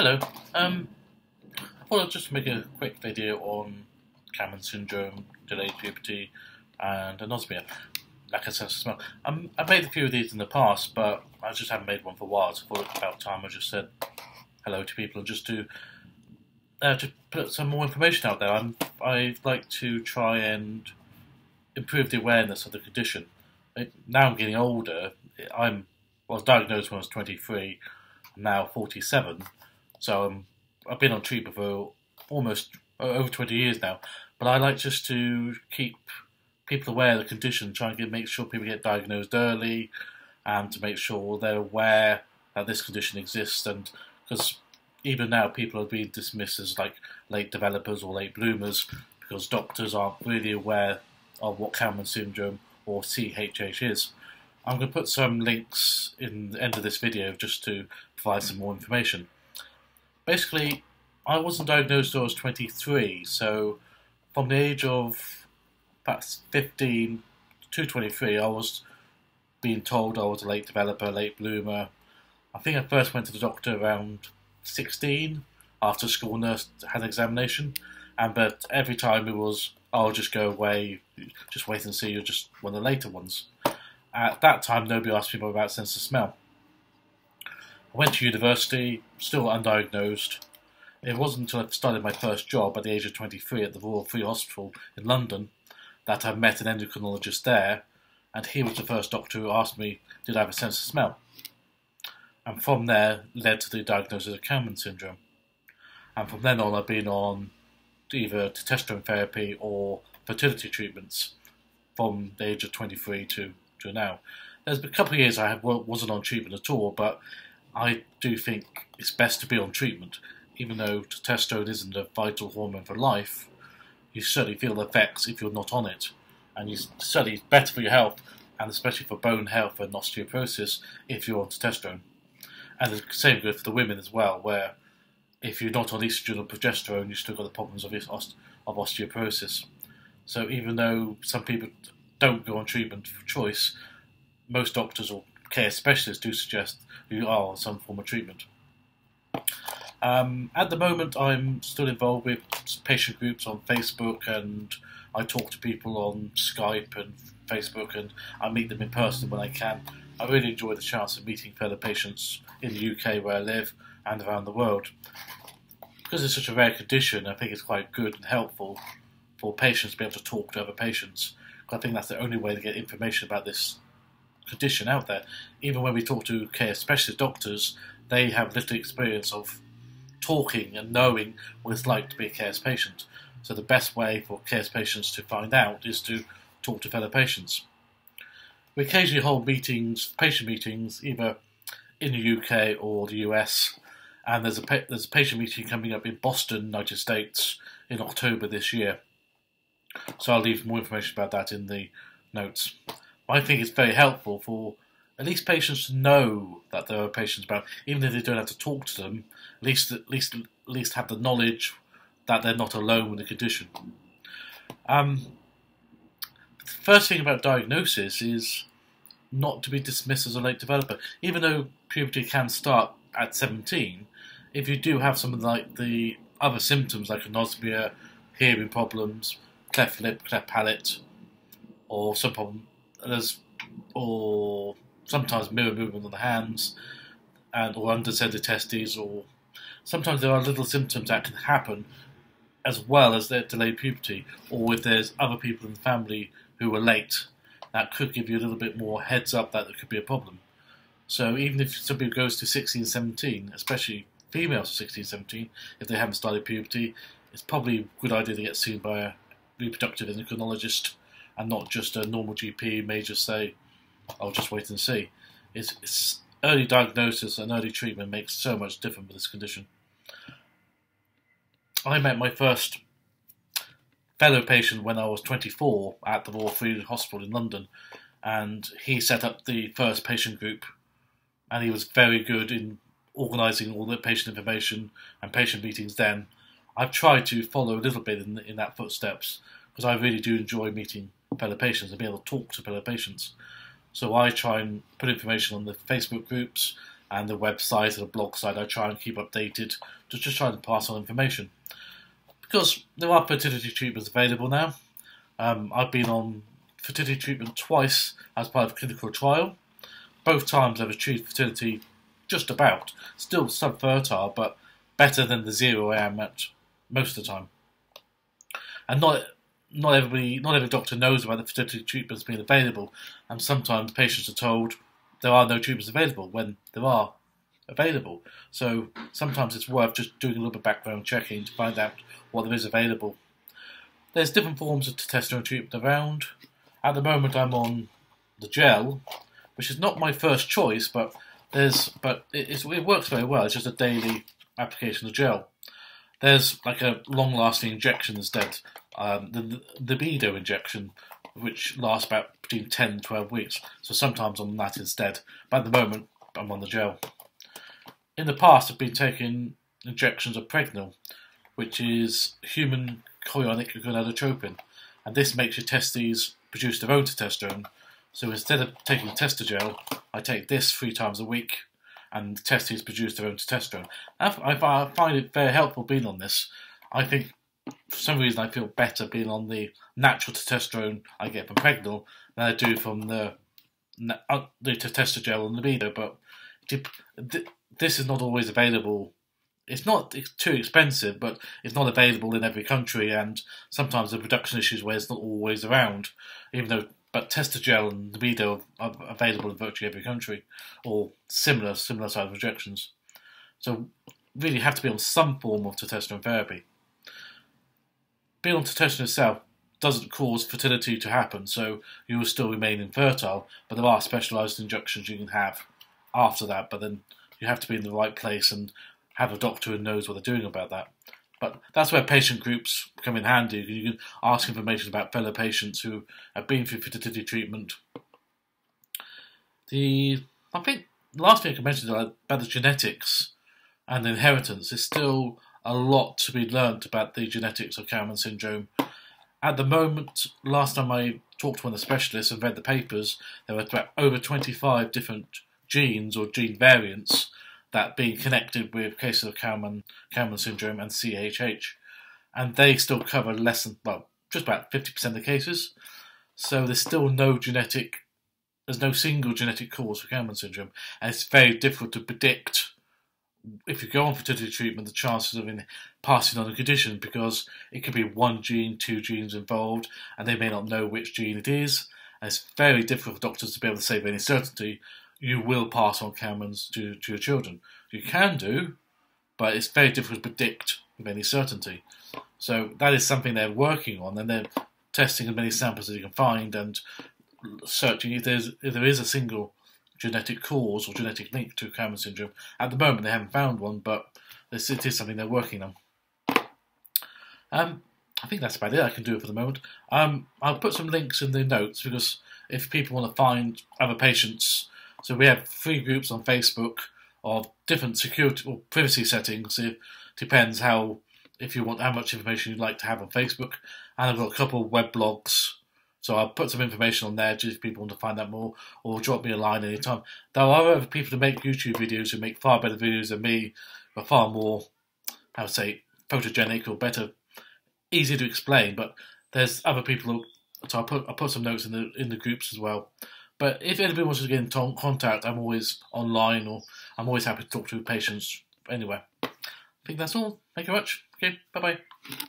Hello, well, just make a quick video on Kallmann syndrome, delayed puberty, and anosmia, lack of sense of smell. I've made a few of these in the past, but I just haven't made one for a while, so I thought it was about time I just said hello to people and just to put some more information out there. I'd like to try and improve the awareness of the condition. Now I'm getting older. I was diagnosed when I was 23, I'm now 47. So I've been on treatment for almost over 20 years now, but I like just to keep people aware of the condition, try and make sure people get diagnosed early, and to make sure they're aware that this condition exists. And because even now people are being dismissed as like late developers or late bloomers because doctors aren't really aware of what Kallmann syndrome or CHH is. I'm going to put some links in the end of this video just to provide some more information. Basically, I wasn't diagnosed until I was 23, so from the age of perhaps 15 to 23, I was being told I was a late developer, late bloomer. I think I first went to the doctor around 16, after school nurse had an examination, but every time it was, "I'll just go away, just wait and see, you're just one of the later ones." At that time, nobody asked me about sense of smell. I went to university, still undiagnosed. It wasn't until I started my first job at the age of 23 at the Royal Free Hospital in London that I met an endocrinologist there, and he was the first doctor who asked me, did I have a sense of smell? And from there, led to the diagnosis of Kallmann syndrome. And from then on, I've been on either testosterone therapy or fertility treatments from the age of 23 to now. There's been a couple of years I wasn't on treatment at all, but I do think it's best to be on treatment. Even though testosterone isn't a vital hormone for life, you certainly feel the effects if you're not on it. And it's certainly better for your health, and especially for bone health and osteoporosis, if you're on testosterone. And the same goes for the women as well, where if you're not on estrogen or progesterone, you've still got the problems of osteoporosis. So even though some people don't go on treatment for choice, most doctors or care specialists do suggest you are on some form of treatment. At the moment, I'm still involved with patient groups on Facebook, and I talk to people on Skype and Facebook, and I meet them in person when I can. I really enjoy the chance of meeting fellow patients in the UK where I live and around the world. Because it's such a rare condition, I think it's quite good and helpful for patients to be able to talk to other patients. I think that's the only way to get information about this condition out there. Even when we talk to care specialist doctors, they have little experience of talking and knowing what it's like to be a care patient. So the best way for care patients to find out is to talk to fellow patients. We occasionally hold meetings, patient meetings, either in the UK or the US, and there's a patient meeting coming up in Boston, United States, in October this year. So I'll leave more information about that in the notes. I think it's very helpful for at least patients to know that there are patients about, even if they don't have to talk to them, at least have the knowledge that they're not alone with the condition. The first thing about diagnosis is not to be dismissed as a late developer. Even though puberty can start at 17, if you do have something like the other symptoms like anosmia, hearing problems, cleft lip, cleft palate, or some problem, or sometimes mirror movement on the hands, and or undescended testes, or sometimes there are little symptoms that can happen as well as their delayed puberty, or if there's other people in the family who are late, that could give you a little bit more heads up that there could be a problem. So even if somebody goes to 16, 17, especially females of 16, 17, if they haven't started puberty, it's probably a good idea to get seen by a reproductive endocrinologist and not just a normal GP may just say, "I'll just wait and see." It's early diagnosis and early treatment makes so much difference with this condition. I met my first fellow patient when I was 24 at the Royal Free Hospital in London, and he set up the first patient group, and he was very good in organising all the patient information and patient meetings then. I've tried to follow a little bit in that footsteps because I really do enjoy meeting fellow patients and being able to talk to fellow patients. So I try and put information on the Facebook groups, and the website and the blog site I try and keep updated to just try and pass on information. Because there are fertility treatments available now. I've been on fertility treatment twice as part of a clinical trial. Both times I've achieved fertility just about. Still subfertile, but better than the zero I am at most of the time. And not every doctor knows about the fertility treatments being available, and sometimes patients are told there are no treatments available when there are available. So sometimes it's worth just doing a little bit of background checking to find out what there is available. There's different forms of testosterone treatment around. At the moment I'm on the gel, which is not my first choice, but it works very well. It's just a daily application of gel. There's like a long-lasting injection instead, the libido injection, which lasts about between 10 and 12 weeks. So sometimes I'm on that instead, but at the moment I'm on the gel. In the past I've been taking injections of Pregnyl, which is human chorionic gonadotropin, and this makes your testes produce their own testosterone. So instead of taking Testogel, I take this 3 times a week, and the testes produce their own testosterone. I find it very helpful being on this. I think for some reason I feel better being on the natural testosterone I get from Pregnyl than I do from the Testogel and libido, but this is not always available. It's too expensive, but it's not available in every country, and sometimes there are production issues where it's not always around, even though but Testogel and libido are available in virtually every country, or similar size injections. So really have to be on some form of testosterone therapy. Being on testosterone itself doesn't cause fertility to happen, so you will still remain infertile, but there are specialised injections you can have after that, but then you have to be in the right place and have a doctor who knows what they're doing about that. But that's where patient groups come in handy. You can ask information about fellow patients who have been through fertility treatment. I think the last thing I can mention about the genetics and the inheritance is still a lot to be learnt about the genetics of Kallmann syndrome. At the moment, last time I talked to one of the specialists and read the papers, there were about over 25 different genes or gene variants that being connected with cases of Kallmann syndrome and CHH, and they still cover less than, well, just about 50% of the cases. So there's still there's no single genetic cause for Kallmann syndrome, and it's very difficult to predict if you go on fertility treatment the chances of passing on the condition, because it could be 1 gene, 2 genes involved, and they may not know which gene it is, and it's very difficult for doctors to be able to say with any certainty you will pass on Kallmann's to your children. You can do, but it's very difficult to predict with any certainty. So that is something they're working on, and they're testing as many samples as you can find and searching if there is a single genetic cause or genetic link to Kallmann syndrome. At the moment they haven't found one, but it is something they're working on. I think that's about it I can do for the moment. I'll put some links in the notes, because if people want to find other patients, so we have 3 groups on Facebook of different security or privacy settings. It depends how much information you'd like to have on Facebook. And I've got a couple of web blogs, so I'll put some information on there just if people want to find out more, or drop me a line any time. There are other people who make YouTube videos who make far better videos than me, but far more, I would say, photogenic or better, easy to explain. But there's other people so I'll put some notes in the groups as well. But if anybody wants to get in contact, I'm always online, or I'm always happy to talk to patients anywhere. I think that's all. Thank you very much. Okay, bye-bye.